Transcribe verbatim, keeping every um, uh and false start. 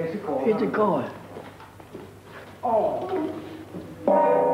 Here's the call. Here's the call. Oh.